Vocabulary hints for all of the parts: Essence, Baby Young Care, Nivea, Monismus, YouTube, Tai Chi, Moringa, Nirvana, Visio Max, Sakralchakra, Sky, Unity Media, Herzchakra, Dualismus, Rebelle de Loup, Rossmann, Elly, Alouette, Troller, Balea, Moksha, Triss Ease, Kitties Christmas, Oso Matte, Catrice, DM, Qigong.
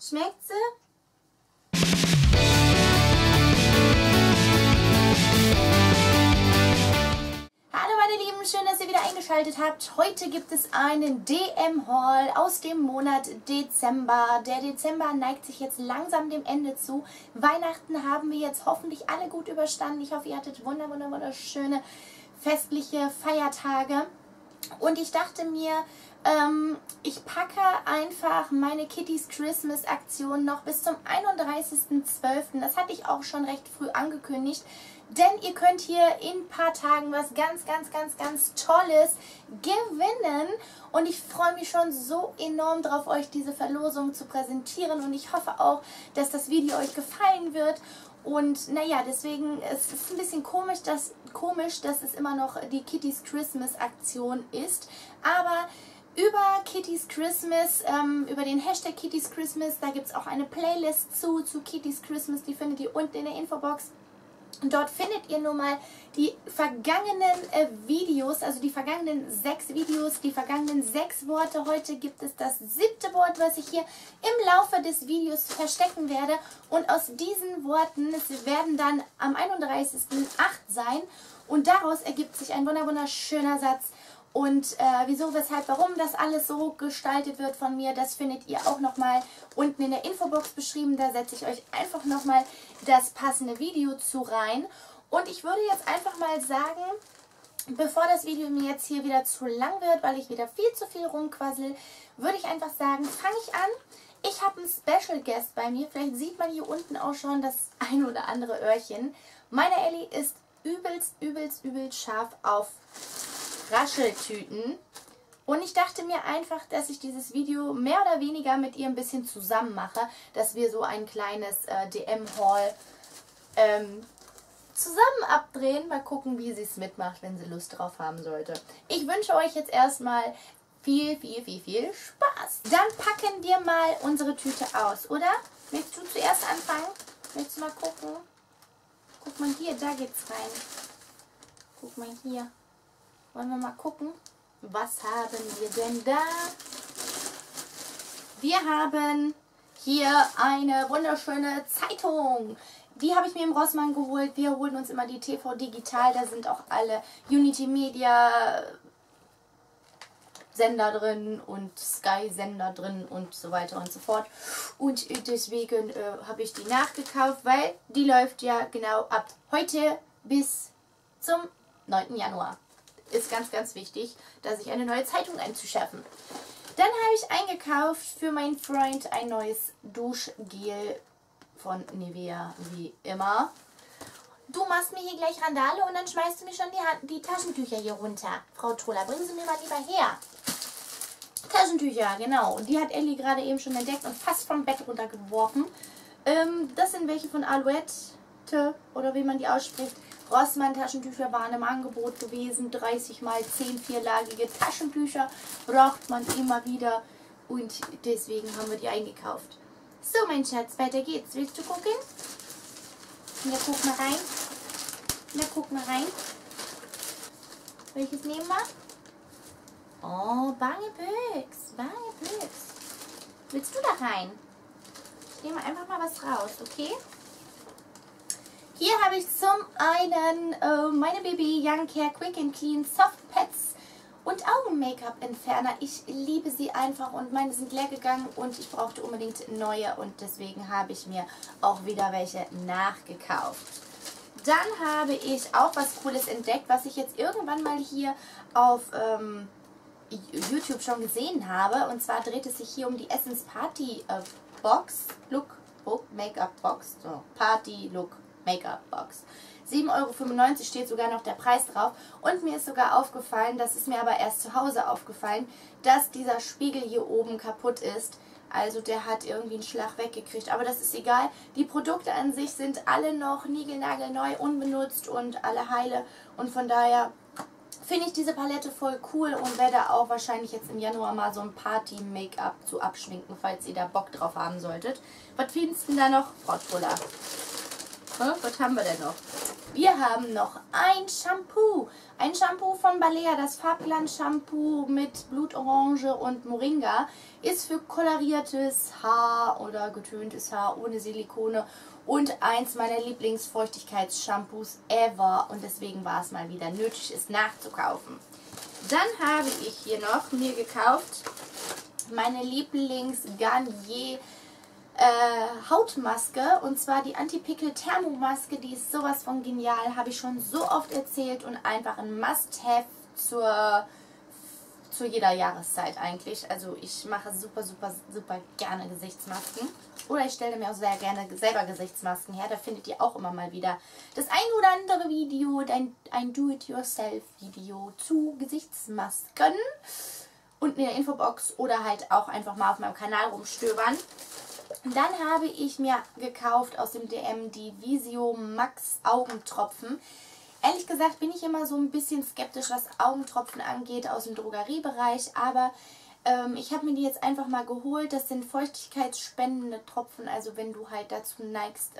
Schmeckt sie? Hallo meine Lieben, schön, dass ihr wieder eingeschaltet habt. Heute gibt es einen DM-Haul aus dem Monat Dezember. Der Dezember neigt sich jetzt langsam dem Ende zu. Weihnachten haben wir jetzt hoffentlich alle gut überstanden. Ich hoffe, ihr hattet wunderschöne festliche Feiertage. Und ich dachte mir, ich packe einfach meine Kitties Christmas Aktion noch bis zum 31.12. Das hatte ich auch schon recht früh angekündigt. Denn ihr könnt hier in ein paar Tagen was ganz Tolles gewinnen. Und ich freue mich schon so enorm drauf, euch diese Verlosung zu präsentieren. Und ich hoffe auch, dass das Video euch gefallen wird. Und naja, deswegen ist es ein bisschen komisch, dass es immer noch die Kitties Christmas Aktion ist. Aber über Kitties Christmas, über den Hashtag Kitties Christmas, da gibt es auch eine Playlist zu Kitties Christmas. Die findet ihr unten in der Infobox. Und dort findet ihr nun mal die vergangenen Videos, also die vergangenen 6 Videos, die vergangenen 6 Worte. Heute gibt es das 7. Wort, was ich hier im Laufe des Videos verstecken werde. Und aus diesen Worten, es werden dann am 31.08. sein. Und daraus ergibt sich ein wunderschöner Satz. Und wieso, weshalb, warum das alles so gestaltet wird von mir, das findet ihr auch nochmal unten in der Infobox beschrieben. Da setze ich euch einfach nochmal das passende Video zu rein. Und ich würde jetzt einfach mal sagen, bevor das Video mir jetzt hier wieder zu lang wird, weil ich wieder viel zu viel rumquassel, würde ich einfach sagen, fange ich an. Ich habe einen Special Guest bei mir. Vielleicht sieht man hier unten auch schon das ein oder andere Öhrchen. Meine Elly ist übelst scharf auf Rascheltüten. Und ich dachte mir einfach, dass ich dieses Video mehr oder weniger mit ihr ein bisschen zusammen mache, dass wir so ein kleines DM-Haul zusammen abdrehen. Mal gucken, wie sie es mitmacht, wenn sie Lust drauf haben sollte. Ich wünsche euch jetzt erstmal viel Spaß. Dann packen wir mal unsere Tüte aus, oder? Willst du zuerst anfangen? Willst du mal gucken? Guck mal hier, da geht's rein. Guck mal hier. Wollen wir mal gucken, was haben wir denn da? Wir haben hier eine wunderschöne Zeitung. Die habe ich mir im Rossmann geholt. Wir holen uns immer die TV Digital. Da sind auch alle Unity Media Sender drin und Sky Sender drin und so weiter und so fort. Und deswegen habe ich die nachgekauft, weil die läuft ja genau ab heute bis zum 9. Januar. Ist ganz wichtig, dass ich eine neue Zeitung einzuschaffen. Dann habe ich eingekauft für meinen Freund ein neues Duschgel von Nivea, wie immer. Du machst mir hier gleich Randale und dann schmeißt du mir schon die Taschentücher hier runter. Frau Troller, bringen Sie mir mal lieber her. Taschentücher, genau. Die hat Elly gerade eben schon entdeckt und fast vom Bett runtergeworfen. Das sind welche von Alouette, oder wie man die ausspricht. Rossmann Taschentücher waren im Angebot gewesen, 30 × 10 vierlagige Taschentücher braucht man immer wieder und deswegen haben wir die eingekauft. So mein Schatz, weiter geht's. Willst du gucken? Ja, guck mal rein. Ja, guck mal rein. Welches nehmen wir? Oh, Bangebüchs. Willst du da rein? Ich nehme einfach mal was raus, okay? Hier habe ich zum einen meine Baby Young Care Quick and Clean Soft Pads und Augen-Make-up-Entferner. Ich liebe sie einfach und meine sind leer gegangen und ich brauchte unbedingt neue und deswegen habe ich mir auch wieder welche nachgekauft. Dann habe ich auch was Cooles entdeckt, was ich jetzt irgendwann mal hier auf YouTube schon gesehen habe. Und zwar dreht es sich hier um die Essence Party Box, Lookbook, Make-up Box, so Party Look. Make-up-Box. 7,95 € steht sogar noch der Preis drauf und mir ist sogar aufgefallen, das ist mir aber erst zu Hause aufgefallen, dass dieser Spiegel hier oben kaputt ist. Also der hat irgendwie einen Schlag weggekriegt, aber das ist egal. Die Produkte an sich sind alle noch niegelnagelneu, unbenutzt und alle heile und von daher finde ich diese Palette voll cool und werde auch wahrscheinlich jetzt im Januar mal so ein Party-Make-up zu abschminken, falls ihr da Bock drauf haben solltet. Was findest du denn da noch, Frau Troller? Was haben wir denn noch? Wir haben noch ein Shampoo. Ein Shampoo von Balea, das Farbglanz-Shampoo mit Blutorange und Moringa. Ist für koloriertes Haar oder getöntes Haar ohne Silikone und eins meiner Lieblingsfeuchtigkeitsshampoos ever. Und deswegen war es mal wieder nötig, es nachzukaufen. Dann habe ich hier noch mir gekauft meine Lieblings-Garnier Hautmaske, und zwar die Anti-Pickel-Thermomaske. Die ist sowas von genial, habe ich schon so oft erzählt und einfach ein Must-Have zu jeder Jahreszeit eigentlich. Also ich mache super, super, super gerne Gesichtsmasken, oder ich stelle mir auch sehr gerne selber Gesichtsmasken her. Da findet ihr auch immer mal wieder das ein oder andere Video, ein Do-it-yourself-Video zu Gesichtsmasken unten in der Infobox oder halt auch einfach mal auf meinem Kanal rumstöbern. Dann habe ich mir gekauft aus dem DM die Visio Max Augentropfen. Ehrlich gesagt bin ich immer so ein bisschen skeptisch, was Augentropfen angeht aus dem Drogeriebereich, aber ich habe mir die jetzt einfach mal geholt. Das sind feuchtigkeitsspendende Tropfen, also wenn du halt dazu neigst,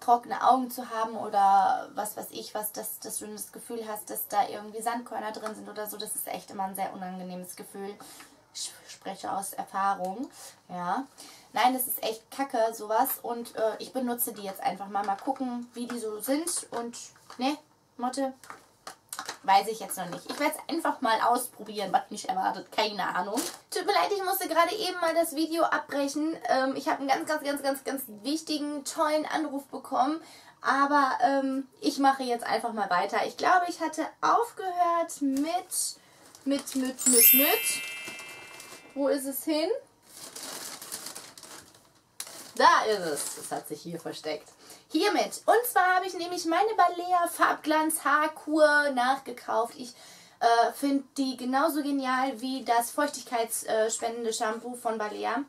trockene Augen zu haben oder was weiß ich, was, dass du das Gefühl hast, dass da irgendwie Sandkörner drin sind oder so. Das ist echt immer ein sehr unangenehmes Gefühl. Ich spreche aus Erfahrung, ja. Nein, das ist echt kacke, sowas. Und ich benutze die jetzt einfach mal. Mal gucken, wie die so sind. Und, ne, Motte, weiß ich jetzt noch nicht. Ich werde es einfach mal ausprobieren, was mich erwartet. Keine Ahnung. Tut mir leid, ich musste gerade eben mal das Video abbrechen. Ich habe einen ganz wichtigen, tollen Anruf bekommen. Aber ich mache jetzt einfach mal weiter. Ich glaube, ich hatte aufgehört mit. Wo ist es hin? Da ist es. Es hat sich hier versteckt. Hiermit. Und zwar habe ich nämlich meine Balea Farbglanz Haarkur nachgekauft. Ich finde die genauso genial wie das feuchtigkeitsspendende Shampoo von Balea.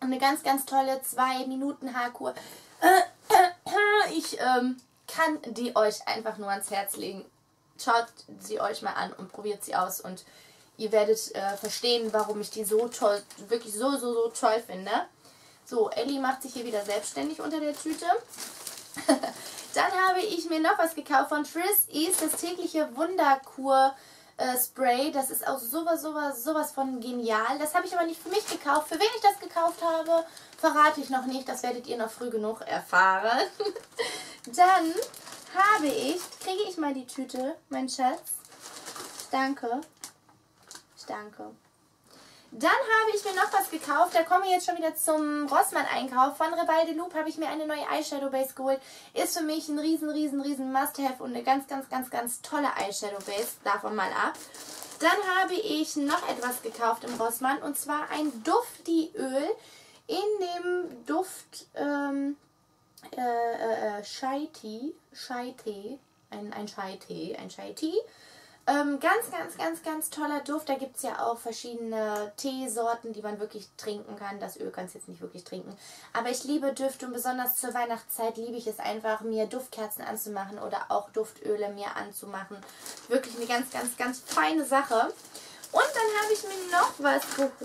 Eine ganz tolle 2 Minuten Haarkur. Ich kann die euch einfach nur ans Herz legen. Schaut sie euch mal an und probiert sie aus, und ihr werdet verstehen, warum ich die so toll, wirklich so toll finde. So, Elly macht sich hier wieder selbstständig unter der Tüte. Dann habe ich mir noch was gekauft von Triss Ease, das tägliche Wunderkur-Spray. Das ist auch sowas von genial. Das habe ich aber nicht für mich gekauft. Für wen ich das gekauft habe, verrate ich noch nicht. Das werdet ihr noch früh genug erfahren. Dann kriege ich mal die Tüte, mein Schatz. Danke. Danke. Dann habe ich mir noch was gekauft. Da kommen wir jetzt schon wieder zum Rossmann-Einkauf. Von Rebelle de Loup habe ich mir eine neue Eyeshadow-Base geholt. Ist für mich ein riesen Must-Have und eine ganz tolle Eyeshadow-Base. Davon mal ab. Dann habe ich noch etwas gekauft im Rossmann, und zwar ein Dufti-Öl. In dem Duft Chai-Tee. Ganz toller Duft. Da gibt es ja auch verschiedene Teesorten, die man wirklich trinken kann. Das Öl kannst du jetzt nicht wirklich trinken. Aber ich liebe Düfte, und besonders zur Weihnachtszeit liebe ich es einfach, mir Duftkerzen anzumachen oder auch Duftöle mir anzumachen. Wirklich eine ganz feine Sache. Und dann habe ich mir noch was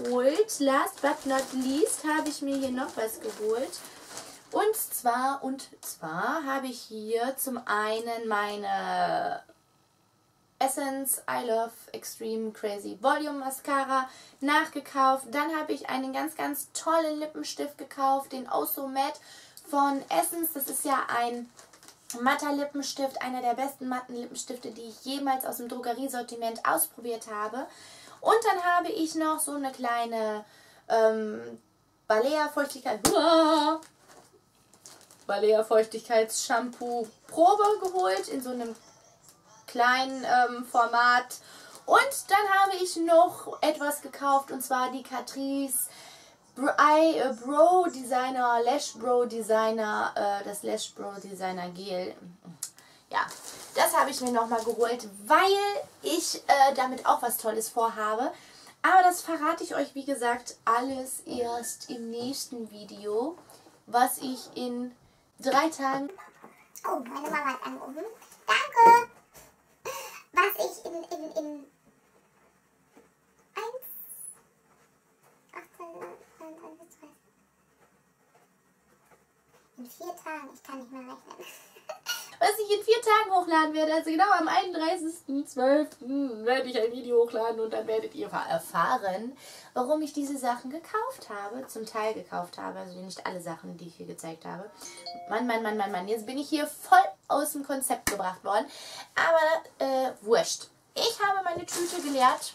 geholt. Last but not least habe ich mir hier noch was geholt. Und zwar habe ich hier zum einen meine Essence I Love Extreme Crazy Volume Mascara nachgekauft. Dann habe ich einen ganz tollen Lippenstift gekauft, den Oso Matte von Essence. Das ist ja ein matter Lippenstift, einer der besten matten Lippenstifte, die ich jemals aus dem Drogeriesortiment ausprobiert habe. Und dann habe ich noch so eine kleine Balea Feuchtigkeit. Balea Feuchtigkeitsshampoo Probe geholt in so einem kleinen Format. Und dann habe ich noch etwas gekauft, und zwar die Catrice Brow Designer, Lash Brow Designer, das Lash Brow Designer Gel. Ja, das habe ich mir nochmal geholt, weil ich damit auch was Tolles vorhabe. Aber das verrate ich euch, wie gesagt, alles erst im nächsten Video, was ich in 3 Tagen... Oh, meine Mama hat angerufen. Danke! Was ich in 4 Tagen, ich kann nicht mehr rechnen. was ich in 4 Tagen hochladen werde. Also genau am 31.12. werde ich ein Video hochladen und dann werdet ihr erfahren, warum ich diese Sachen gekauft habe. Zum Teil gekauft habe, also nicht alle Sachen, die ich hier gezeigt habe. Mann, jetzt bin ich hier voll aus dem Konzept gebracht worden. Aber wurscht. Ich habe meine Tüte geleert.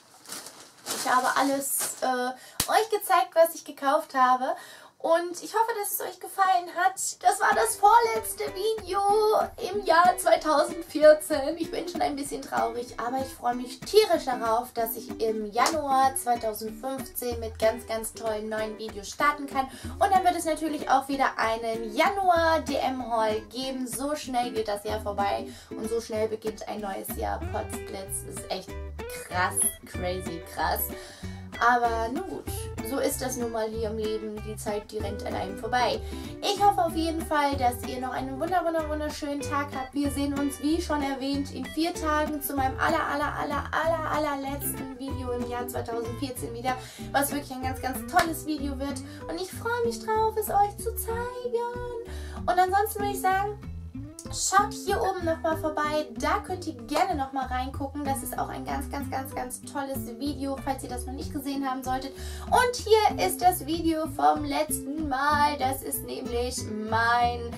Ich habe alles euch gezeigt, was ich gekauft habe. Und ich hoffe, dass es euch gefallen hat. Das war das vorletzte Video im Jahr 2014. Ich bin schon ein bisschen traurig, aber ich freue mich tierisch darauf, dass ich im Januar 2015 mit ganz, ganz tollen neuen Videos starten kann. Und dann wird es natürlich auch wieder einen Januar-DM-Haul geben. So schnell geht das Jahr vorbei und so schnell beginnt ein neues Jahr. Potzblitz, ist echt krass, crazy krass. Aber nun gut, so ist das nun mal hier im Leben. Die Zeit, die rennt an einem vorbei. Ich hoffe auf jeden Fall, dass ihr noch einen wunderschönen Tag habt. Wir sehen uns, wie schon erwähnt, in 4 Tagen zu meinem allerletzten Video im Jahr 2014 wieder, was wirklich ein ganz, ganz tolles Video wird. Und ich freue mich drauf, es euch zu zeigen. Und ansonsten würde ich sagen, schaut hier oben nochmal vorbei, da könnt ihr gerne nochmal reingucken. Das ist auch ein ganz tolles Video, falls ihr das noch nicht gesehen haben solltet. Und hier ist das Video vom letzten Mal. Das ist nämlich mein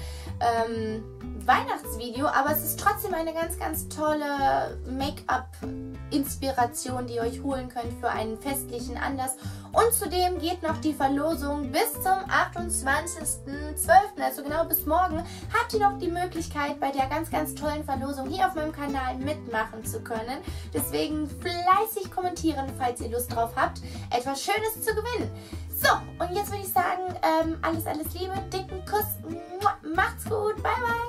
Weihnachtsvideo, aber es ist trotzdem eine ganz tolle Make-up-Inspiration, die ihr euch holen könnt für einen festlichen Anlass. Und zudem geht noch die Verlosung bis zum 28.12., also genau bis morgen, habt ihr noch die Möglichkeit, bei der ganz tollen Verlosung hier auf meinem Kanal mitmachen zu können. Deswegen fleißig kommentieren, falls ihr Lust drauf habt, etwas Schönes zu gewinnen. So, und jetzt würde ich sagen, alles Liebe, dicken Kuss, macht's gut, bye bye!